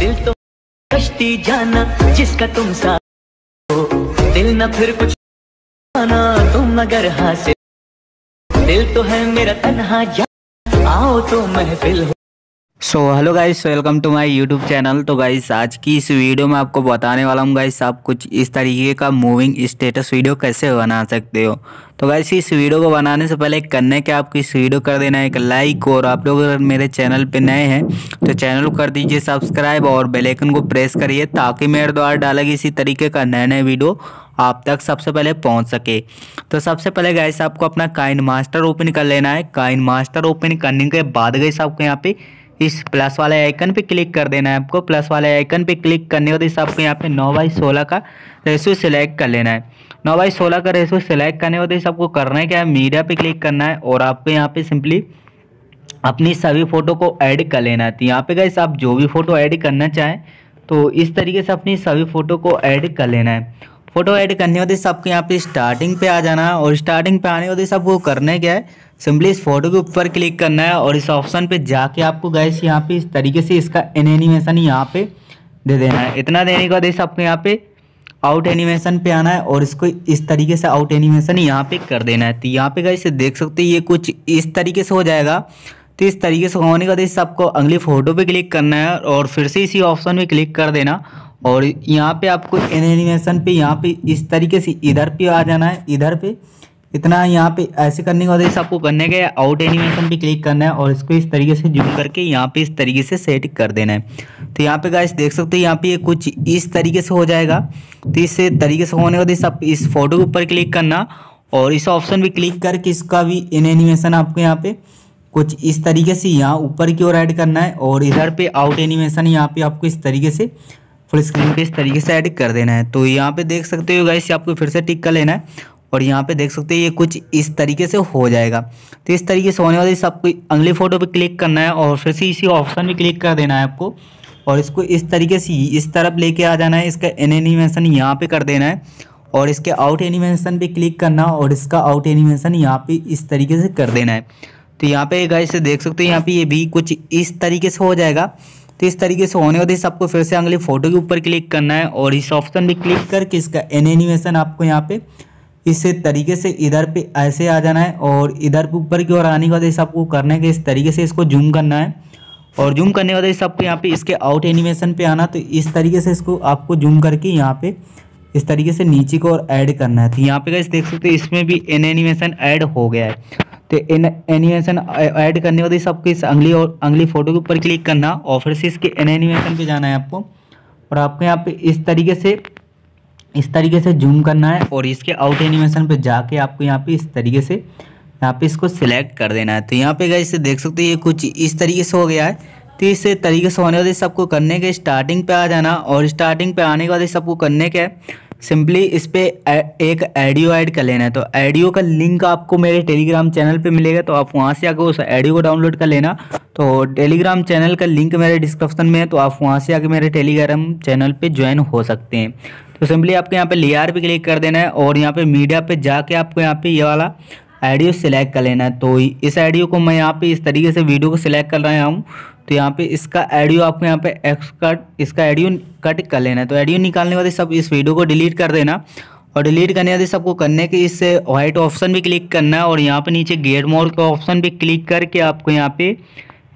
दिल तो कश्ती जाना जिसका तुम साथ हो, दिल न फिर कुछ आना तुम अगर हासे, दिल तो है मेरा तन्हा जाना आओ तो महफिल हो। So hello guys, welcome to my YouTube channel. तो गाइस आज की इस वीडियो में आपको बताने वाला हूँ गाइस आप कुछ इस तरीके का मूविंग स्टेटस वीडियो कैसे बना सकते हो। तो गाइस इस वीडियो को बनाने से पहले करने के आपको इस वीडियो कर देना है एक लाइक, और आप लोग अगर मेरे चैनल पे नए हैं तो चैनल को कर दीजिए सब्सक्राइब और बेल आइकन को प्रेस करिए ताकि मेरे द्वारा डालेगी इसी तरीके का नए नए वीडियो आप तक सबसे पहले पहुंच सके। तो सबसे पहले गाइस आपको अपना काइनमास्टर ओपन कर लेना है। काइनमास्टर ओपन करने के बाद गाइस आपको यहाँ पे इस प्लस वाले आइकन पे क्लिक कर देना है। आपको प्लस वाले आइकन पे क्लिक करने के बाद इस आपको यहाँ पे 9:16 का रेशो सिलेक्ट कर लेना है। 9:16 का रेशो सिलेक्ट करने के बाद इस आपको करना है क्या, मीडिया पे क्लिक करना है और आपको यहाँ पे सिंपली अपनी सभी फ़ोटो को ऐड कर लेना है। तो यहाँ पे गाइस आप जो भी फ़ोटो ऐड करना चाहें तो इस तरीके से अपनी सभी फ़ोटो को ऐड कर लेना है। फ़ोटो ऐड करने वाले सबको यहाँ पे स्टार्टिंग पे आ जाना है और स्टार्टिंग पे आने वाले सबको करना है क्या है, सिंपली इस फोटो के ऊपर क्लिक करना है और इस ऑप्शन पे जाके आपको गाइस यहाँ पे इस तरीके से इसका एनिमेशन यहाँ पे दे देना है। इतना देने के बाद इस आपको यहाँ पे आउट एनिमेशन पे आना है और इसको इस तरीके से आउट एनिमेशन यहाँ पे कर देना है। तो यहाँ पे गाइस देख सकते ये कुछ इस तरीके से हो जाएगा। तो इस तरीके से होने के बाद इस आपको अगली फ़ोटो पे क्लिक करना है और फिर से इसी ऑप्शन में क्लिक कर देना और यहाँ पे आपको एनिमेशन पे यहाँ पे इस तरीके से इधर पे आ जाना है। इधर पे इतना यहाँ पे ऐसे करने के बाद इस आपको करने के आउट एनिमेशन पे क्लिक करना है और इसको इस तरीके से जूम करके यहाँ पे इस तरीके से सेट कर देना है। तो यहाँ पे गाइस देख सकते हो यहाँ पे ये कुछ इस तरीके से हो जाएगा। तो इस तरीके से होने के बाद इस आप इस फोटो के ऊपर क्लिक करना और इस ऑप्शन पर क्लिक करके इसका भी एनिमेशन आपको यहाँ पे कुछ इस तरीके से यहाँ ऊपर की ओर ऐड करना है और इधर पे आउट एनिमेशन यहाँ पे आपको इस तरीके से फुल स्क्रीन पे इस तरीके से ऐड कर देना है। तो यहाँ पे देख सकते हो गाइस आपको फिर से टिक कर लेना है और यहाँ पे देख सकते हो ये कुछ इस तरीके से हो जाएगा। तो इस तरीके से होने वाले इस आपको अगली फ़ोटो पे क्लिक करना है और फिर से इसी ऑप्शन में क्लिक कर देना है आपको और इसको इस तरीके से इस तरफ लेके आ जाना है। इसका एनिमेशन यहाँ पे कर देना है और इसके आउट एनिमेशन पे क्लिक करना और इसका आउट एनिमेशन यहाँ पे इस तरीके से कर देना है। तो यहाँ पे गाइस देख सकते हो यहाँ पे ये भी कुछ इस तरीके से हो जाएगा। तो इस तरीके से होने के बाद आपको फिर से अगली फ़ोटो के ऊपर क्लिक करना है और इस ऑप्शन पे क्लिक करके इसका एनिमेशन आपको यहाँ पे इस तरीके से इधर पे ऐसे आ जाना है और इधर पे ऊपर की ओर आने के बाद इस आपको करना है कि इस तरीके से इसको जूम करना है और जूम करने के बाद इस आपको यहाँ पे इसके आउट एनिमेशन पे आना। तो इस तरीके से इसको आपको जूम करके यहाँ पे इस तरीके से नीचे को और ऐड करना है। तो यहाँ पे गाइस देख सकते हो इसमें भी एनिमेशन ऐड हो गया है। तो एनिमेशन ऐड करने वाली सबको इस अगली फ़ोटो के ऊपर क्लिक करना और फिर से इसके एनिमेशन पे जाना है आपको और आपको यहाँ पे इस तरीके से जूम करना है और इसके आउट एनिमेशन पे जाके आपको यहाँ पे इस तरीके से यहाँ पे इसको सिलेक्ट कर देना है। तो यहाँ पे गाइस देख सकते हो ये कुछ इस तरीके से हो गया है। तो इस तरीके से होने वाले सबको करने के स्टार्टिंग पे आ जाना और स्टार्टिंग पे आने के बाद सबको करने के सिंपली इस पे एक ऑडियो ऐड कर लेना है। तो ऑडियो का लिंक आपको मेरे टेलीग्राम चैनल पे मिलेगा तो आप वहाँ से आकर उस ऑडियो को डाउनलोड कर लेना। तो टेलीग्राम चैनल का लिंक मेरे डिस्क्रिप्शन में है तो आप वहाँ से आकर मेरे टेलीग्राम चैनल पे ज्वाइन हो सकते हैं। तो सिंपली आपको यहाँ पे लेयर पे क्लिक कर देना है और यहाँ पे मीडिया पे जाके आपको यहाँ पे ये वाला ऑडियो सिलेक्ट कर लेना है। तो इस ऑडियो को मैं यहाँ पे इस तरीके से वीडियो को सिलेक्ट कर रहा हूँ। तो यहाँ पे इसका ऑडियो आपको यहाँ पे इसका ऑडियो कट कर लेना है। तो ऑडियो निकालने वाले सब इस वीडियो को डिलीट कर देना और डिलीट करने वाले सबको करने के इस व्हाइट ऑप्शन पे क्लिक करना है और यहाँ पे नीचे गेट मोड का ऑप्शन पे क्लिक करके आपको यहाँ पे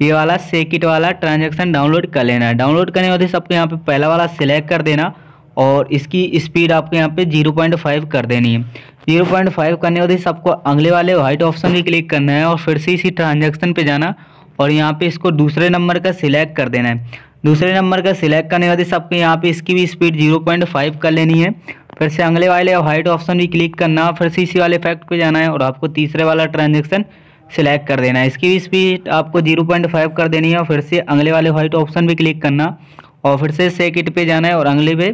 ये वाला सेकिट वाला ट्रांजेक्शन डाउनलोड कर लेना है। डाउनलोड करने वाले सबको यहाँ पे पहला वाला सिलेक्ट कर देना और इसकी स्पीड आपको यहाँ पे 0.5 कर देनी है। 0.5 करने वाले सबको अगले वाले व्हाइट ऑप्शन पे क्लिक करना है और फिर से इसी ट्रांजेक्शन पे जाना और यहाँ पे इसको दूसरे नंबर का सिलेक्ट कर देना है। दूसरे नंबर का सिलेक्ट करने वाले सबको यहाँ पे इसकी भी स्पीड 0.5 कर लेनी है। फिर से अगले वाले व्हाइट ऑप्शन भी क्लिक करना है, फिर से इसी वाले इफेक्ट पे जाना है और आपको तीसरे वाला ट्रांजेक्शन सिलेक्ट कर देना है। इसकी भी स्पीड आपको 0.5 कर देनी है और फिर से अगले वाले व्हाइट ऑप्शन भी क्लिक करना और फिर से सेकंड पे जाना है और अगले पे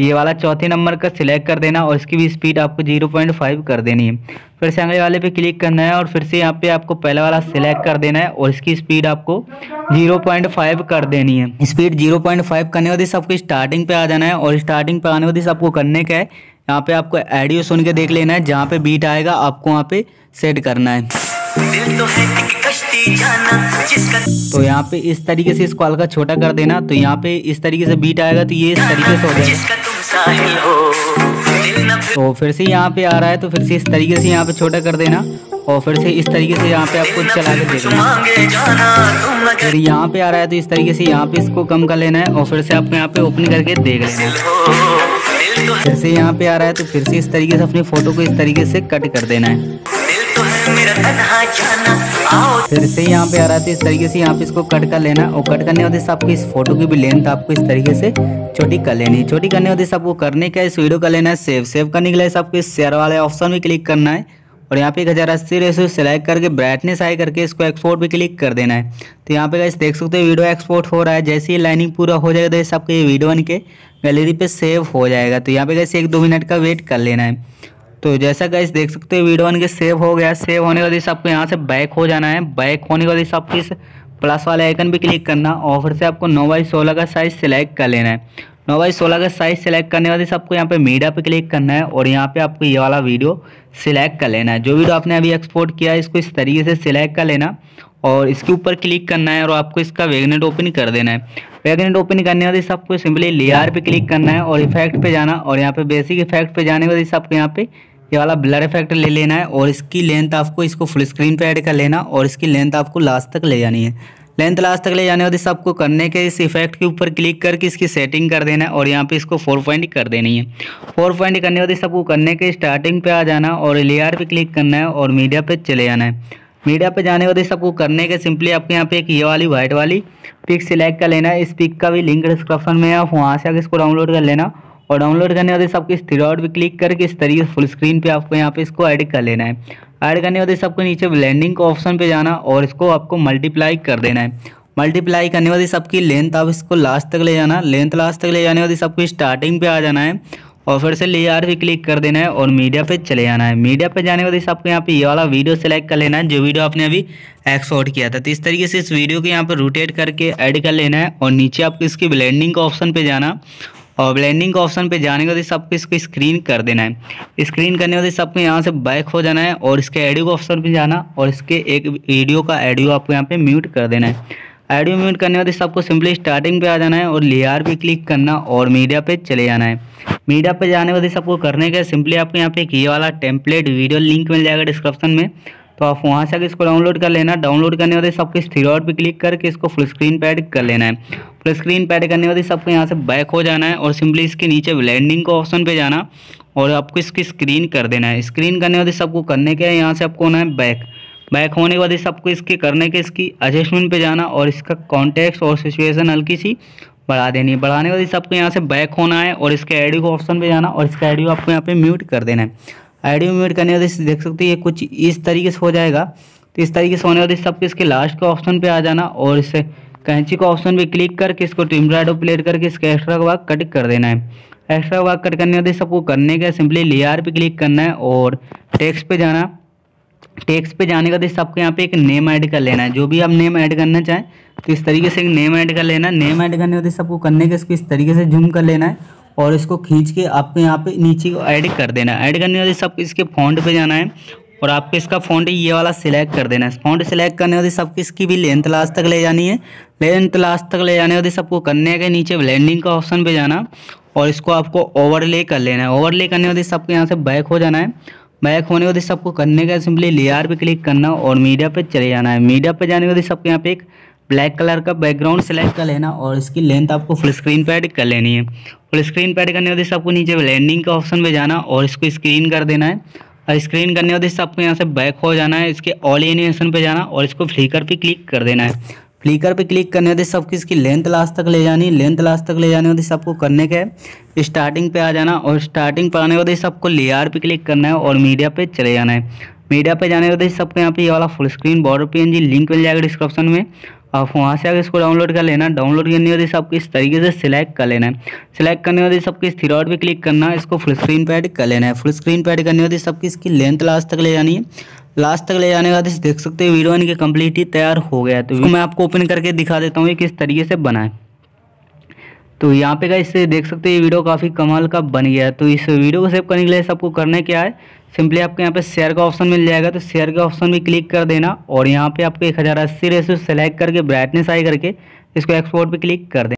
ये वाला चौथे नंबर का सिलेक्ट कर देना और इसकी भी स्पीड आपको 0.5 कर देनी है। फिर से अगले वाले पे क्लिक करना है और फिर से यहाँ पे आपको पहला वाला सिलेक्ट कर देना है और इसकी स्पीड आपको 0.5 कर देनी है। स्पीड 0.5 करने वाले सबको स्टार्टिंग पे आ जाना है और स्टार्टिंग पे आने वाले सबको करने का है यहाँ पे आपको ऑडियो सुन के देख लेना है। जहाँ पे बीट आएगा आपको वहाँ पे सेट करना है। तो यहाँ पे इस तरीके से इसको हल्का छोटा कर देना। तो यहाँ पे इस तरीके से बीट आएगा, तो ये इस तरीके से हो जाएगा। तो फिर से यहाँ पे आ रहा है, तो फिर से इस तरीके से यहाँ पे छोटा कर देना और फिर से इस तरीके से यहाँ पे आपको चला के देखना। फिर यहाँ पे आ रहा है, तो इस तरीके से यहाँ पे इसको कम कर लेना है और फिर से आप यहाँ पे ओपन करके देख लेना। फिर से यहाँ पे आ रहा है, तो फिर से इस तरीके से अपनी फोटो को इस तरीके से कट कर देना है। फिर से यहाँ पे आ रहा है, तो इस तरीके से यहाँ पे इसको कट कर लेना और कट करने वाले से आपको इस फोटो की भी लेंथ आपको इस तरीके से छोटी कर लेनी है। छोटी करने वाले से आपको करने का इस वीडियो का लेना है सेव। सेव करने के लिए आपको इस शेयर वाले ऑप्शन में क्लिक करना है और यहाँ पे 1080 सेलेक्ट करके ब्राइटनेस हाई करके इसको एक्सपोर्ट भी क्लिक कर देना है। तो यहाँ पे गाइस देख सकते हो वीडियो एक्सपोर्ट हो रहा है। जैसे ही लाइनिंग पूरा हो जाएगा गाइस आपका ये वीडियो बन के गैलरी पे सेव हो जाएगा। तो यहाँ पे गाइस 1-2 मिनट का वेट कर लेना है। तो जैसा गाइस देख सकते हो वीडियो बन के सेव हो गया। सेव होने के बाद आपको यहाँ से बैक हो जाना है। बैक होने के बाद आपको इस प्लस वाले आइकन भी क्लिक करना और फिर से आपको 9x16 का साइज सेलेक्ट कर लेना है। 9x16 का साइज सेलेक्ट करने वाले से आपको यहाँ पे मीडिया पे क्लिक करना है और यहाँ पे आपको ये वाला वीडियो सिलेक्ट कर लेना है। जो वीडियो आपने अभी एक्सपोर्ट किया है इसको इस तरीके से सिलेक्ट कर लेना और इसके ऊपर क्लिक करना है और आपको इसका वेगनेट ओपन कर देना है। वेगनेट ओपन करने वाले से आपको सिंपली लेयर पे क्लिक करना है और इफेक्ट पे जाना और यहाँ पे बेसिक इफेक्ट पे जाने वाले से आपको यहाँ पे ये वाला ब्लर इफेक्ट ले लेना है और इसकी लेंथ आपको इसको फुल स्क्रीन पे ऐड कर लेना और इसकी लेंथ आपको लास्ट तक ले जानी है। लेंथ लास्ट तक ले जाने वाले से आपको करने के इस इफेक्ट के ऊपर क्लिक करके इसकी सेटिंग कर देना है और यहाँ पे इसको 4 पॉइंट कर देनी है। 4 पॉइंट करने वाले से आपको करने के स्टार्टिंग पे आ जाना और लेयर पे क्लिक करना है और मीडिया पे चले जाना है। मीडिया पे जाने वाले से आपको करने के सिंपली आपके यहाँ पे एक ये वाली वाइट वाली पिक सिलेक्ट कर लेना है। इस पिक का भी लिंक डिस्क्रिप्शन में है, आप वहाँ से आगे इसको डाउनलोड कर लेना और डाउनलोड करने वाले आपको इस थ्री डॉट पे क्लिक करके इस तरीके से फुल स्क्रीन पे आपको यहाँ पे इसको ऐड कर लेना है। ऐड करने वाले आपको नीचे ब्लेंडिंग का ऑप्शन पे जाना और इसको आपको मल्टीप्लाई कर देना है। मल्टीप्लाई करने वाले आपकी लेंथ आप इसको लास्ट तक ले जाना। लेंथ लास्ट तक ले जाने वाले आपको स्टार्टिंग पे आ जाना है और फिर से लेयर पे क्लिक कर देना है और मीडिया पे चले जाना है। मीडिया पे जाने के बाद आपको यहाँ पे ये वाला वीडियो सेलेक्ट कर लेना है जो वीडियो आपने अभी एक्सपोर्ट किया था। तो इस तरीके से इस वीडियो को यहाँ पे रोटेट करके ऐड कर लेना है और नीचे आपको इसकी ब्लेंडिंग का ऑप्शन पे जाना और ब्लेंडिंग का ऑप्शन पे जाने के बाद आपको इसको स्क्रीन कर देना है। स्क्रीन करने वाले आपको यहाँ से बैक हो जाना है और इसके एडियो ऑप्शन पे जाना और इसके एक वीडियो का एडियो आपको यहाँ पे म्यूट कर देना है। एडियो म्यूट करने वाले आपको सिंपली स्टार्टिंग पे आ जाना है और लेयर पे क्लिक करना और मीडिया पे चले जाना है। मीडिया पे जाने वाले आपको करने के सिंपली आपको यहाँ पे ये वाला टेम्पलेट वीडियो लिंक मिल जाएगा डिस्क्रिप्शन में, तो आप वहाँ से आगे इसको डाउनलोड कर लेना। डाउनलोड करने वाले आपको इस थ्री डॉट पे क्लिक करके इसको फुल स्क्रीन पे ऐड कर लेना है। फुल स्क्रीन पे ऐड करने वाले आपको यहाँ से बैक हो जाना है और सिंपली इसके नीचे ब्लेंडिंग का ऑप्शन पे जाना और आपको इसकी स्क्रीन कर देना है। स्क्रीन करने वाले आपको करने के यहाँ से आपको होना है बैक। बैक होने के बाद आपको इसके करने के इसकी एडजस्टमेंट पे जाना और इसका कॉन्टेक्स्ट और सिचुएशन हल्की सी बढ़ा देनी है। बढ़ाने के बाद आपको यहाँ से बैक होना है और इसके एडियो के ऑप्शन पे जाना और इसका एडियो आपको यहाँ पे म्यूट कर देना है। एडियो म्यूट करने वाले से देख सकते हो ये कुछ इस तरीके से हो जाएगा। तो इस तरीके से होने वाले आपको इसके लास्ट के ऑप्शन पर आ जाना और इस कैंची का ऑप्शन पर क्लिक करके इसको टिम्ब्राइडो प्लेट करके इसका एक्स्ट्रा भाग कट कर देना है। एक्स्ट्रा भाग कट करने वाले सबको करने का सिंपली लेयर पर क्लिक करना है और टेक्स्ट पे जाना। टेक्स्ट पे जाने का जैसे आपको यहाँ पे एक नेम ऐड कर लेना है, जो भी आप नेम ऐड करना चाहें तो इस तरीके से एक नेम ऐड कर लेना। नेम ऐड करने के सबको करने के इसको इस तरीके से जूम कर लेना है और इसको खींच के आपको यहाँ पे नीचे को ऐड कर देना है। ऐड करने वाले सबको इसके फॉन्ट पे जाना है और आपको इसका फॉन्ट ये वाला सिलेक्ट कर देना है। फॉन्ट सिलेक्ट करने वाले सबको इसकी भी लेंथ लास्ट तक ले जानी है। लेंथ लास्ट तक ले जाने वाले सबको करने के नीचे ब्लेंडिंग का ऑप्शन पे जाना और इसको आपको ओवरले कर लेना है। ओवरले करने वाले सबको यहाँ से बैक हो जाना है। बैक होने के बाद सबको करने का सिंपली लेयर पे क्लिक करना और मीडिया पे चले जाना है। मीडिया पे जाने के बाद सबको यहाँ पे एक ब्लैक कलर का बैकग्राउंड सेलेक्ट कर लेना और इसकी लेंथ आपको फुल स्क्रीन पे ऐड कर लेनी है। फुल स्क्रीन पे ऐड करने के बाद सबको नीचे ब्लेंडिंग के ऑप्शन पे जाना और इसको स्क्रीन कर देना है। और स्क्रीन करने के बाद सबको यहाँ से बैक हो जाना है, इसके ऑल एनिमेशन पे जाना और इसको फ्लिकर पे क्लिक कर देना है। फ्लिकर पे क्लिक करने वाले सबकी इसकी लेंथ लास्ट तक ले जानी। लेंथ लास्ट तक ले जाने वाले सबको करने के स्टार्टिंग पे आ जाना और स्टार्टिंग पे आने वाले सबको लेयर पे क्लिक करना है और मीडिया पे चले जाना है। मीडिया पे जाने वाले सबको यहाँ पे ये वाला full screen border PNG link मिल जाएगा डिस्क्रिप्शन में, आप वहाँ से आगे इसको डाउनलोड कर लेना। डाउनलोड करने वाले सबको इस तरीके से सिलेक्ट कर लेना है। सिलेक्ट करने वाले सबको इस थ्री डॉट पे क्लिक करना है, इसको फुल स्क्रीन पे ऐड कर लेना है। फुल स्क्रीन पे ऐड करने वाले सबकी इसकी लेंथ लास्ट तक ले जानी है। लास्ट तक ले जाने के बाद देख सकते हैं वीडियो इनके कम्प्लीट ही तैयार हो गया है। तो मैं आपको ओपन करके दिखा देता हूँ ये किस तरीके से बना है। तो यहाँ पे गाइस देख सकते हो ये वीडियो काफ़ी कमाल का बन गया है। तो इस वीडियो को सेव करने के लिए सबको करना क्या है, सिंपली आपको यहाँ पे शेयर का ऑप्शन मिल जाएगा, तो शेयर के ऑप्शन में क्लिक कर देना और यहाँ पे आपको 1080 रेशो सेलेक्ट करके ब्राइटनेस हाई करके इसको एक्सपोर्ट पे क्लिक कर देना।